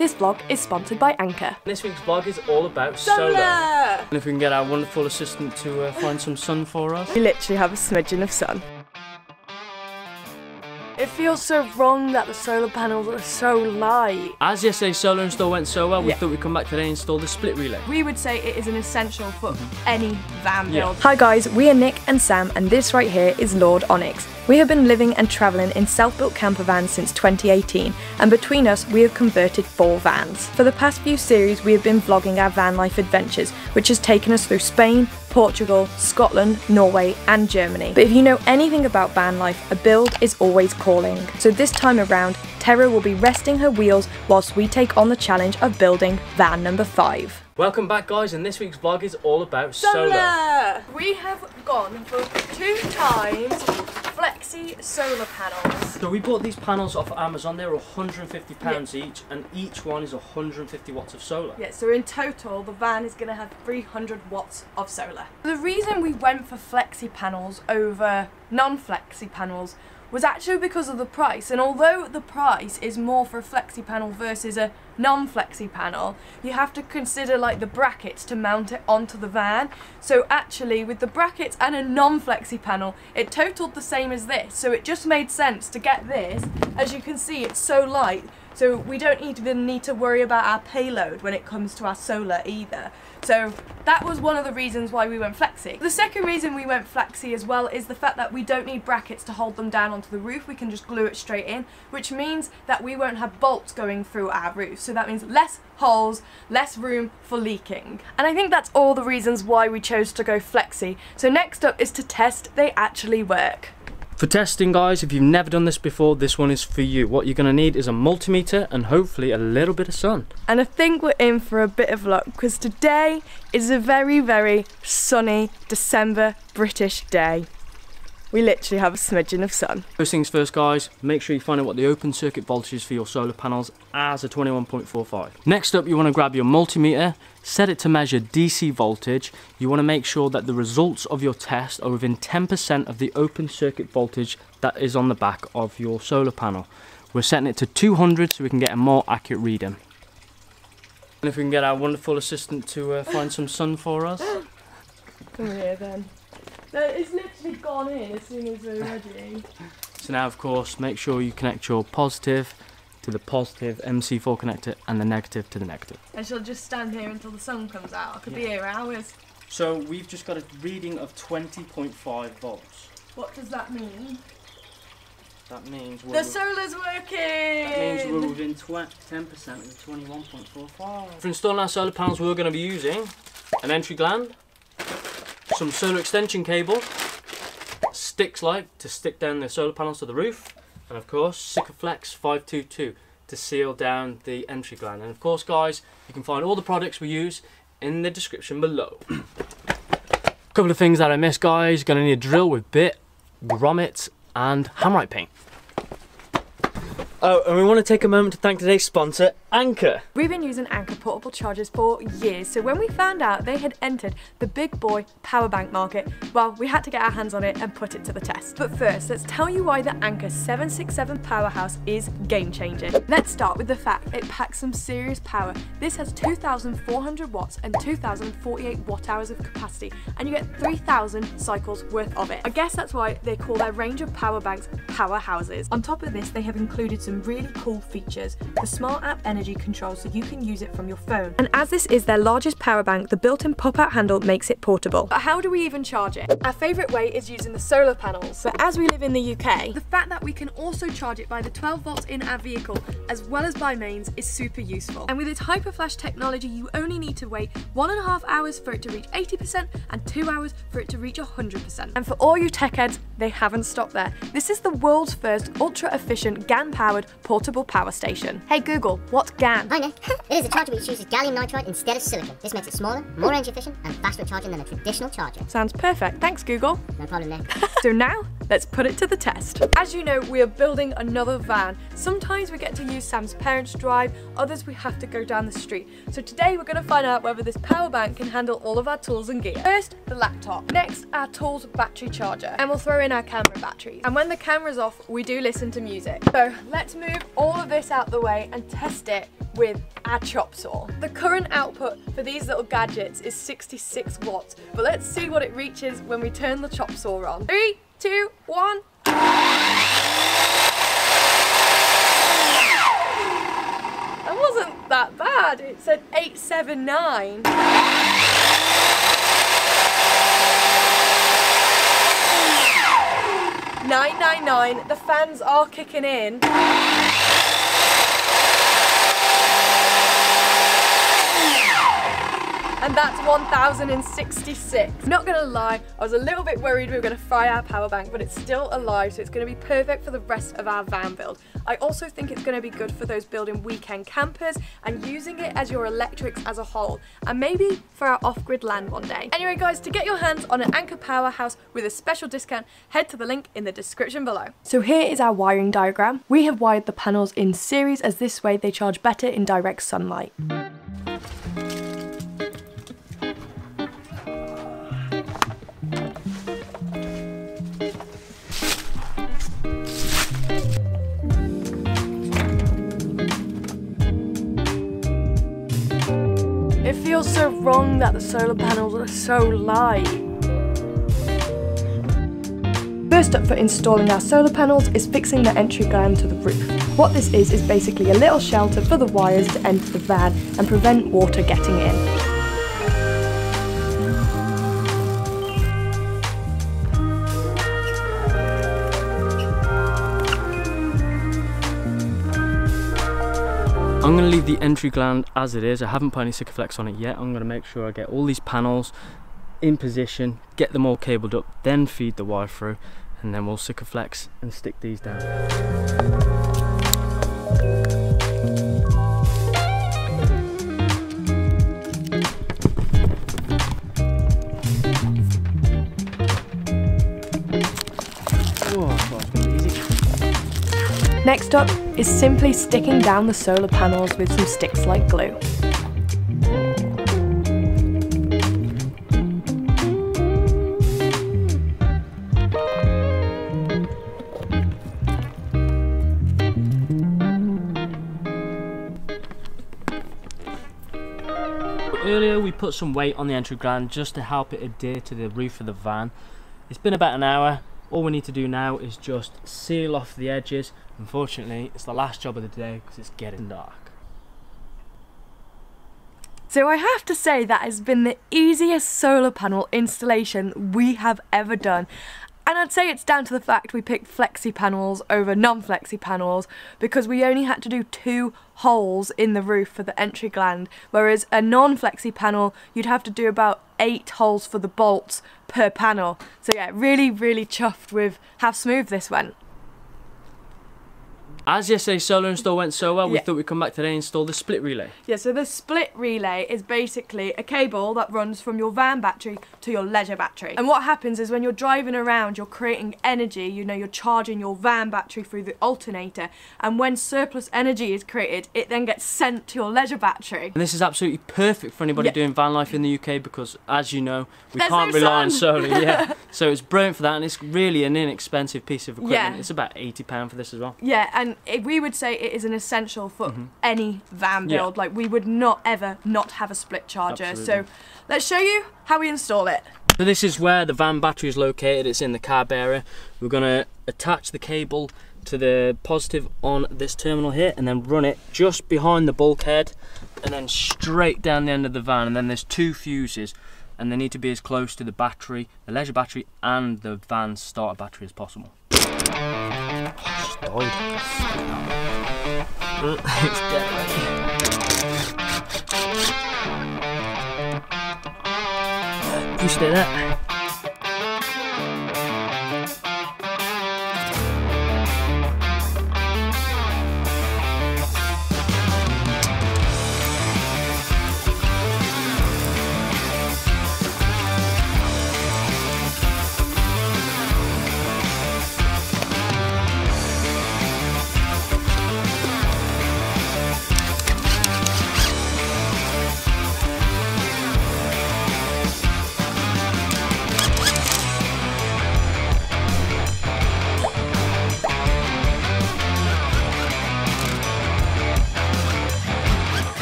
This vlog is sponsored by Anker. This week's vlog is all about solar! And if we can get our wonderful assistant to find some sun for us. We literally have a smidgen of sun. It feels so wrong that the solar panels are so light. As yesterday's solar install went so well, we thought we'd come back today and install the split relay. We would say it is an essential for any van build. Hi guys, we are Nick and Sam, and this right here is Lord Onyx. We have been living and travelling in self-built camper vans since 2018, and between us we have converted 4 vans. For the past few series we have been vlogging our van life adventures, which has taken us through Spain, Portugal, Scotland, Norway and Germany. But if you know anything about van life, a build is always calling. So this time around, Tara will be resting her wheels whilst we take on the challenge of building van number 5. Welcome back guys, and this week's vlog is all about solar! We have gone for 2 times Flexi solar panels. So we bought these panels off Amazon. They're £150 each, and each one is 150 watts of solar. Yeah, so in total the van is going to have 300 watts of solar. The reason we went for Flexi panels over non-Flexi panels was actually because of the price, and although the price is more for a Flexi panel versus a non-Flexi panel, you have to consider like the brackets to mount it onto the van. So actually with the brackets and a non-Flexi panel, it totaled the same as this, so it just made sense to get this. As you can see, it's so light, so we don't even need to worry about our payload when it comes to our solar either. So that was one of the reasons why we went Flexi. The second reason we went Flexi as well is the fact that we don't need brackets to hold them down onto the roof. We can just glue it straight in, which means that we won't have bolts going through our roof. So that means less holes, less room for leaking. And I think that's all the reasons why we chose to go Flexi. So next up is to test they actually work. For testing guys, if you've never done this before, this one is for you. What you're going to need is a multimeter and hopefully a little bit of sun. And I think we're in for a bit of luck, because today is a very, very sunny December British day. We literally have a smidgen of sun. First things first guys, make sure you find out what the open circuit voltage is for your solar panels as a 21.45. Next up, you want to grab your multimeter, set it to measure DC voltage. You want to make sure that the results of your test are within 10% of the open circuit voltage that is on the back of your solar panel. We're setting it to 200 so we can get a more accurate reading. And if we can get our wonderful assistant to find some sun for us. Come here then. No, it's literally gone in as soon as we're ready. So now of course, make sure you connect your positive to the positive MC4 connector and the negative to the negative. I shall just stand here until the sun comes out. I could be here hours. So we've just got a reading of 20.5 volts. What does that mean? That means the solar's working! That means we're within 10% of the 21.45. For installing our solar panels, we're going to be using an entry gland, some solar extension cable, sticks like to stick down the solar panels to the roof, and of course Sikaflex 522 to seal down the entry gland. And of course guys, you can find all the products we use in the description below. Couple of things that I missed guys, gonna need a drill with bit, grommet and HAMMARITE paint. Oh, and we want to take a moment to thank today's sponsor, Anker. We've been using Anker portable chargers for years, so when we found out they had entered the big boy power bank market, well, we had to get our hands on it and put it to the test. But first, let's tell you why the Anker 767 powerhouse is game-changing. Let's start with the fact it packs some serious power. This has 2,400 watts and 2,048 watt-hours of capacity, and you get 3,000 cycles worth of it. I guess that's why they call their range of power banks powerhouses. On top of this, they have included some really cool features, the smart app energy control, so you can use it from your phone. And as this is their largest power bank, the built-in pop-out handle makes it portable. But how do we even charge it? Our favourite way is using the solar panels, but as we live in the UK, the fact that we can also charge it by the 12 volts in our vehicle as well as by mains is super useful. And with its hyperflash technology, you only need to wait 1.5 hours for it to reach 80% and 2 hours for it to reach 100%. And for all you tech heads, they haven't stopped there. This is the world's first ultra-efficient GaN-powered portable power station. Hey Google, what's GaN? I know. It is a charger which uses gallium nitride instead of silicon. This makes it smaller, more energy efficient, and faster at charging than a traditional charger. Sounds perfect. Thanks Google. No problem there. So now, let's put it to the test. As you know, we are building another van. Sometimes we get to use Sam's parents' drive, others we have to go down the street. So today we're going to find out whether this power bank can handle all of our tools and gear. First, the laptop. Next, our tools battery charger. And we'll throw in our camera battery. And when the camera's off, we do listen to music. So let's let's move all of this out the way and test it with our chop saw. The current output for these little gadgets is 66 watts, but let's see what it reaches when we turn the chop saw on. 3, 2, 1. That wasn't that bad, it said 879. The fans are kicking in. And that's 1066. Not gonna lie, I was a little bit worried we were gonna fry our power bank, but it's still alive, so it's gonna be perfect for the rest of our van build. I also think it's gonna be good for those building weekend campers and using it as your electrics as a whole, and maybe for our off-grid land one day. Anyway guys, to get your hands on an Anker powerhouse with a special discount, head to the link in the description below. So here is our wiring diagram. We have wired the panels in series, as this way they charge better in direct sunlight. It feels so wrong that the solar panels are so light. First up for installing our solar panels is fixing the entry gland to the roof. What this is basically a little shelter for the wires to enter the van and prevent water getting in. I'm going to leave the entry gland as it is. I haven't put any Sikaflex on it yet. I'm going to make sure I get all these panels in position, get them all cabled up, then feed the wire through, and then we'll Sikaflex and stick these down. Next up is simply sticking down the solar panels with some sticks like glue. Earlier we put some weight on the entry gland just to help it adhere to the roof of the van. It's been about an hour. All we need to do now is just seal off the edges. Unfortunately, it's the last job of the day because it's getting dark. So I have to say that has been the easiest solar panel installation we have ever done. And I'd say it's down to the fact we picked flexi panels over non-flexi panels, because we only had to do 2 holes in the roof for the entry gland, whereas a non-flexi panel you'd have to do about 8 holes for the bolts per panel. So yeah, really chuffed with how smooth this went. As yesterday's solar install went so well, we thought we'd come back today and install the split relay. Yeah, so the split relay is basically a cable that runs from your van battery to your leisure battery. And what happens is when you're driving around, you're creating energy, you know, you're charging your van battery through the alternator. And when surplus energy is created, it then gets sent to your leisure battery. And this is absolutely perfect for anybody doing van life in the UK, because as you know, we can't rely on solar. Yeah. So it's brilliant for that, and it's really an inexpensive piece of equipment. Yeah. It's about £80 for this as well. Yeah, and we would say it is an essential for any van build. Like, we would not ever not have a split charger. Absolutely. So let's show you how we install it. So this is where the van battery is located. It's in the car bearer. We're going to attach the cable to the positive on this terminal here and then run it just behind the bulkhead and then straight down the end of the van. And then there's 2 fuses, and they need to be as close to the battery, the leisure battery and the van's starter battery, as possible. It's dead already. You stay there.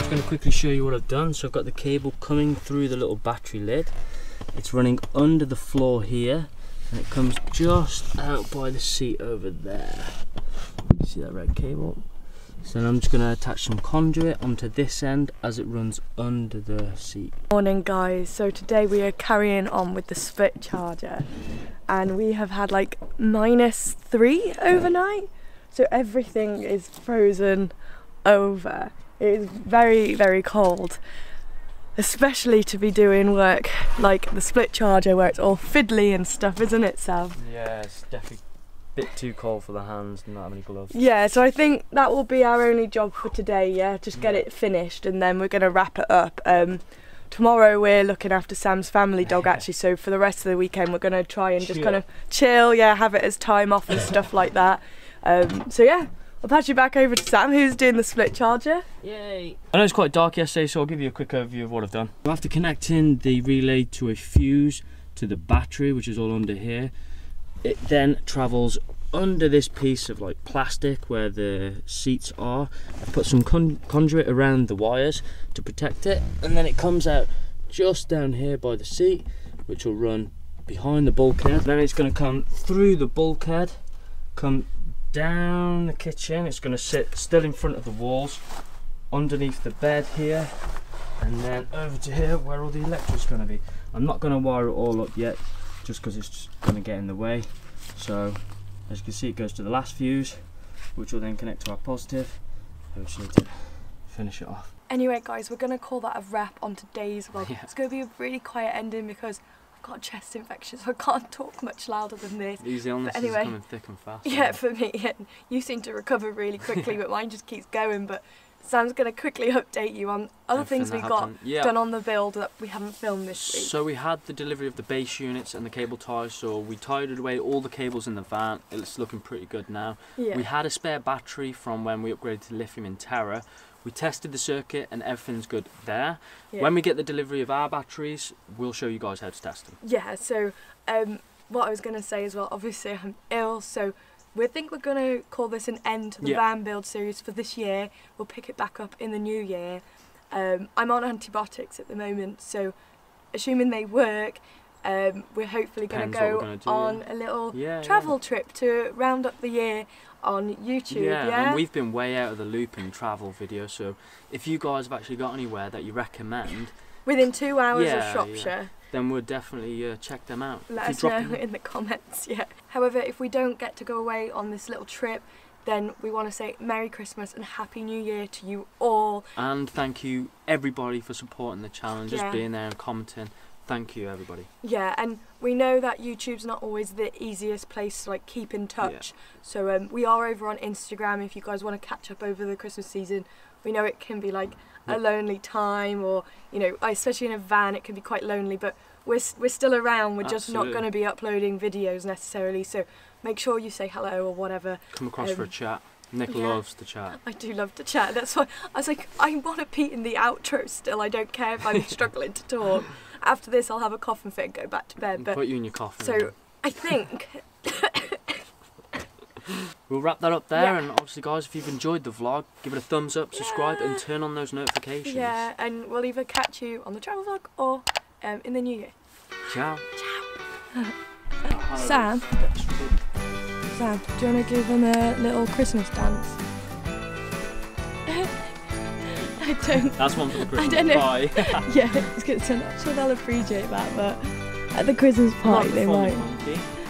just going to quickly show you what I've done. So I've got the cable coming through the little battery lid. It's running under the floor here, and it comes just out by the seat over there. You see that red cable? So I'm just going to attach some conduit onto this end as it runs under the seat. Morning guys, so today we are carrying on with the split charger, and we have had like -3 overnight, so everything is frozen over. It is very, very cold, especially to be doing work like the split charger where it's all fiddly and stuff, isn't it, Sav? Yeah, it's definitely a bit too cold for the hands and not have any gloves. Yeah, so I think that will be our only job for today, yeah, just get it finished and then we're going to wrap it up. Tomorrow we're looking after Sam's family dog actually, so for the rest of the weekend we're going to try and just kind of chill, yeah, have it as time off and stuff like that. So yeah, I'll pass you back over to Sam, who's doing the split charger. Yay! I know it's quite dark yesterday, so I'll give you a quick overview of what I've done. After connecting the relay to a fuse to the battery, which is all under here, it then travels under this piece of like plastic where the seats are. I've put some conduit around the wires to protect it, and then it comes out just down here by the seat, which will run behind the bulkhead. Then it's going to come through the bulkhead, come down the kitchen. It's going to sit still in front of the walls, underneath the bed here, and then over to here where all the electric's going to be. I'm not going to wire it all up yet, just because it's going to get in the way. So as you can see, it goes to the last fuse, which will then connect to our positive. I just need to finish it off. Anyway guys, we're going to call that a wrap on today's vlog. Yeah. It's going to be a really quiet ending because I've got a chest infection, so I can't talk much louder than this. These illnesses anyway, are coming thick and fast. Yeah, for me. Yeah. You seem to recover really quickly, but mine just keeps going. But Sam's going to quickly update you on other things we got done on the build that we haven't filmed this week. So we had the delivery of the base units and the cable ties, so we tied away all the cables in the van. It's looking pretty good now. Yeah. We had a spare battery from when we upgraded to lithium in Terra. We tested the circuit and everything's good there. Yeah. When we get the delivery of our batteries, we'll show you guys how to test them. Yeah, so what I was going to say as well, obviously I'm ill, so we think we're going to call this an end to the van build series for this year. We'll pick it back up in the new year. I'm on antibiotics at the moment, so assuming they work, we're hopefully going to go on a little travel trip to round up the year on YouTube. Yeah, and we've been way out of the loop in travel videos, so if you guys have actually got anywhere that you recommend within 2 hours of Shropshire, then we'll definitely check them out. Let us know in the comments, yeah. However, if we don't get to go away on this little trip, then we want to say Merry Christmas and Happy New Year to you all. And thank you everybody for supporting the channel, just being there and commenting. Thank you everybody. Yeah, and we know that YouTube's not always the easiest place to like keep in touch. Yeah. So we are over on Instagram if you guys want to catch up over the Christmas season. We know it can be like a lonely time, or you know, especially in a van, it can be quite lonely, but we're still around. We're just not going to be uploading videos necessarily, so make sure you say hello or whatever. Come across for a chat. Nick loves to chat. I do love to chat. That's why I was like, I want to be in the outro still. I don't care if I'm struggling to talk. After this, I'll have a coughing fit and go back to bed. But put you in your coffin. So I think we'll wrap that up there, and obviously guys, if you've enjoyed the vlog, give it a thumbs up, subscribe and turn on those notifications. Yeah, and we'll either catch you on the travel vlog or in the new year. Ciao. Ciao. Sam, Sam, do you want to give him a little Christmas dance? I don't. That's one for the Christmas pie. Yeah, it's good. So I'm not sure they'll appreciate that, but at the Christmas party they might.